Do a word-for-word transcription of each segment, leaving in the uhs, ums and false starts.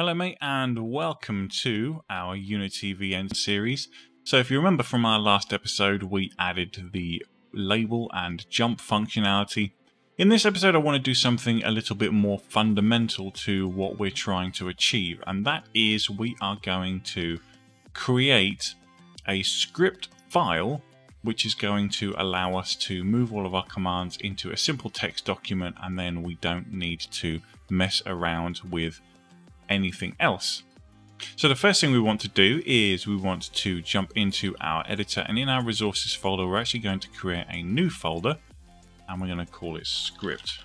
Hello mate, and welcome to our Unity V N series. So if you remember from our last episode, we added the label and jump functionality. In this episode I want to do something a little bit more fundamental to what we're trying to achieve, and that is we are going to create a script file which is going to allow us to move all of our commands into a simple text document, and then we don't need to mess around with anything else. So the first thing we want to do is we want to jump into our editor, and in our resources folder we're actually going to create a new folder and we're going to call it script.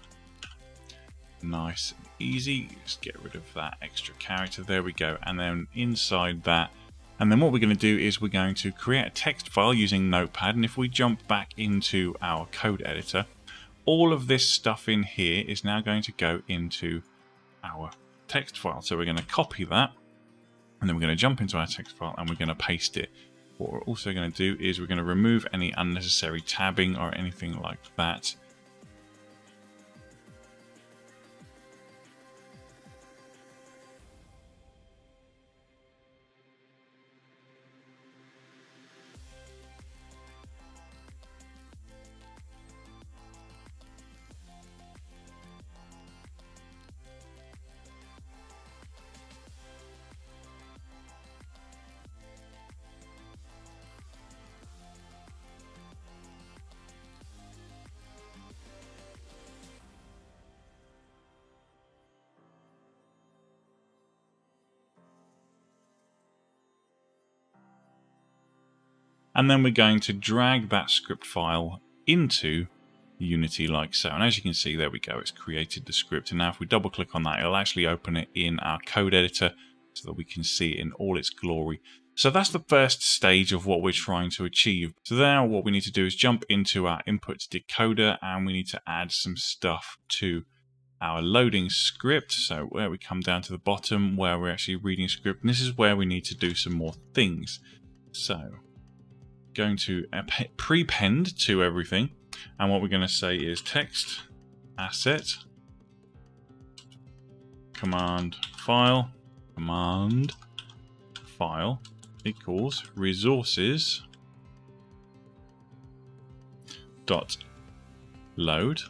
Nice and easy, just get rid of that extra character, there we go. And then inside that, and then what we're going to do is we're going to create a text file using Notepad. And if we jump back into our code editor, all of this stuff in here is now going to go into our text file. So we're going to copy that, and then we're going to jump into our text file and we're going to paste it. What we're also going to do is we're going to remove any unnecessary tabbing or anything like that. And then we're going to drag that script file into Unity like so. And as you can see, there we go, it's created the script. And now if we double click on that, it'll actually open it in our code editor so that we can see it in all its glory. So that's the first stage of what we're trying to achieve. So now what we need to do is jump into our input decoder, and we need to add some stuff to our loading script. So where we come down to the bottom where we're actually reading script, and this is where we need to do some more things. So going to prepend to everything, and what we're going to say is text asset command file command file equals resources dot load,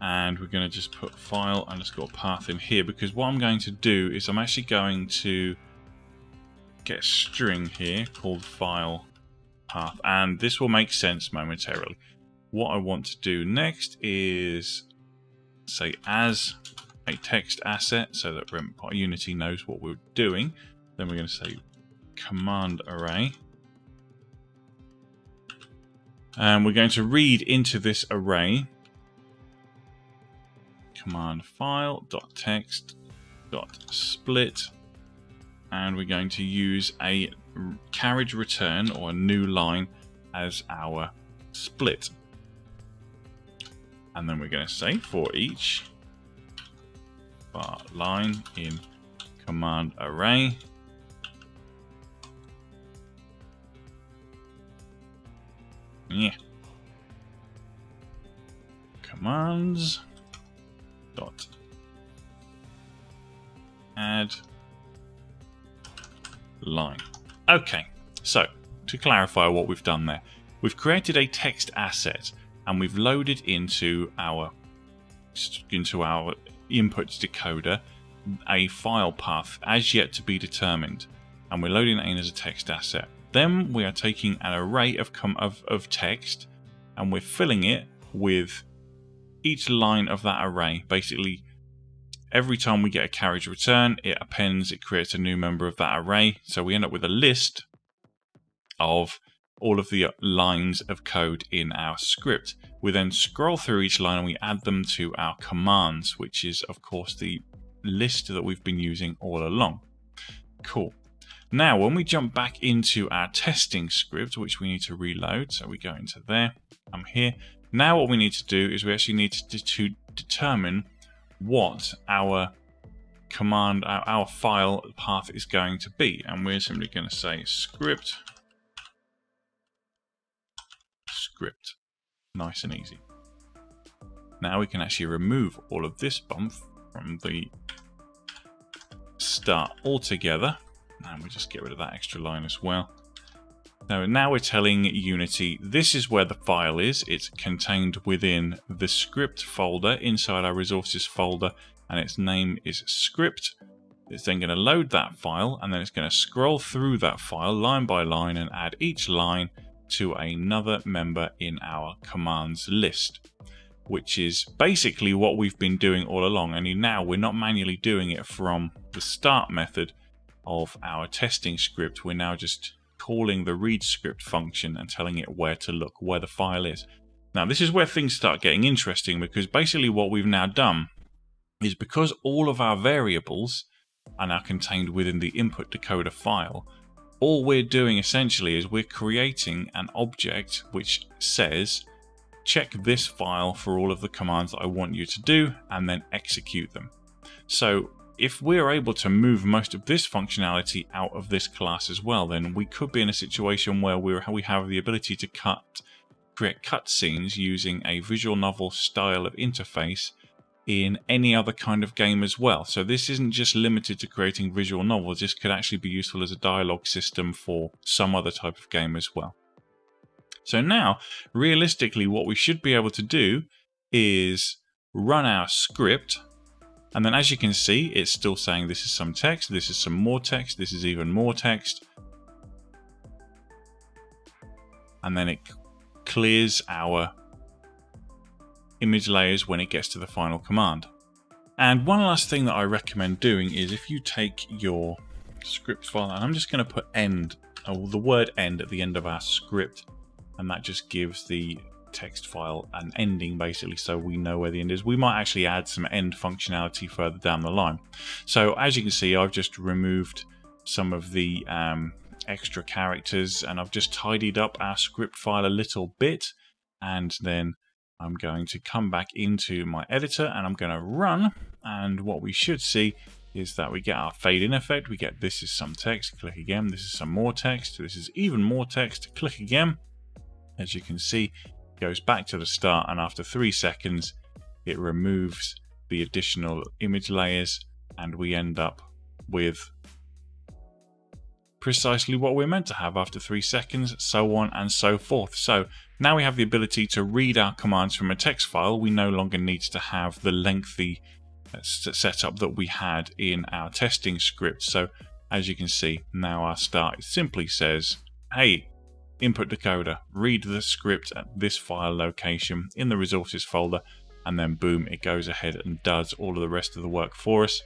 and we're going to just put file underscore path in here, because what I'm going to do is I'm actually going to get a string here called file path, and this will make sense momentarily. What I want to do next is say as a text asset so that Unity knows what we're doing. Then we're going to say command array, and we're going to read into this array command file dot text dot split. And we're going to use a carriage return or a new line as our split. And then we're going to say for each var line in command array, yeah, commands dot add line. Okay, so to clarify what we've done there, we've created a text asset and we've loaded into our into our input decoder a file path as yet to be determined, and we're loading it in as a text asset. Then we are taking an array of com of, of text, and we're filling it with each line of that array. Basically, every time we get a carriage return, it appends, it creates a new member of that array. So we end up with a list of all of the lines of code in our script. We then scroll through each line and we add them to our commands, which is, of course, the list that we've been using all along. Cool. Now, when we jump back into our testing script, which we need to reload, so we go into there, I'm here. Now what we need to do is we actually need to, to determine what our command, our, our file path is going to be, and we're simply going to say script, script, nice and easy. now we can actually remove all of this bump from the start altogether. And we'll just get rid of that extra line as well. Now, now we're telling Unity this is where the file is. It's contained within the script folder inside our resources folder, and its name is script. It's then going to load that file, and then it's going to scroll through that file line by line and add each line to another member in our commands list, which is basically what we've been doing all along. Only now we're not manually doing it from the start method of our testing script. We're now just calling the read script function and telling it where to look, where the file is. Now, this is where things start getting interesting, because basically what we've now done is, because all of our variables are now contained within the input decoder file, all we're doing essentially is we're creating an object which says, check this file for all of the commands that I want you to do, and then execute them. So if we're able to move most of this functionality out of this class as well, then we could be in a situation where we're, we have the ability to cut, create cutscenes using a visual novel style of interface in any other kind of game as well. So this isn't just limited to creating visual novels. This could actually be useful as a dialogue system for some other type of game as well. So now, realistically, what we should be able to do is run our script. And then, as you can see, it's still saying this is some text, this is some more text, this is even more text. And then it clears our image layers when it gets to the final command. And one last thing that I recommend doing is, if you take your script file, and I'm just going to put end, or the word end at the end of our script, and that just gives the text file an ending, basically, so we know where the end is. We might actually add some end functionality further down the line. So as you can see, I've just removed some of the um, extra characters, and I've just tidied up our script file a little bit, and then I'm going to come back into my editor and I'm going to run, and what we should see is that we get our fade in effect. We get this is some text, click again, this is some more text, this is even more text, click again. As you can see, goes back to the start, and after three seconds it removes the additional image layers, and we end up with precisely what we're meant to have after three seconds, so on and so forth. So now we have the ability to read our commands from a text file. We no longer need to have the lengthy setup that we had in our testing script. So as you can see, now our start simply says, hey, input decoder, read the script at this file location in the resources folder, and then boom, it goes ahead and does all of the rest of the work for us.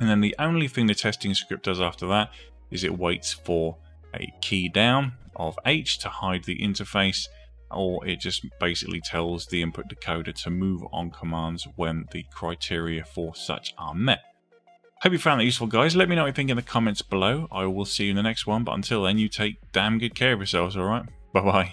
And then the only thing the testing script does after that is it waits for a key down of H to hide the interface, or it just basically tells the input decoder to move on commands when the criteria for such are met. Hope you found that useful, guys. Let me know what you think in the comments below. I will see you in the next one, but until then, you take damn good care of yourselves, alright? Bye-bye.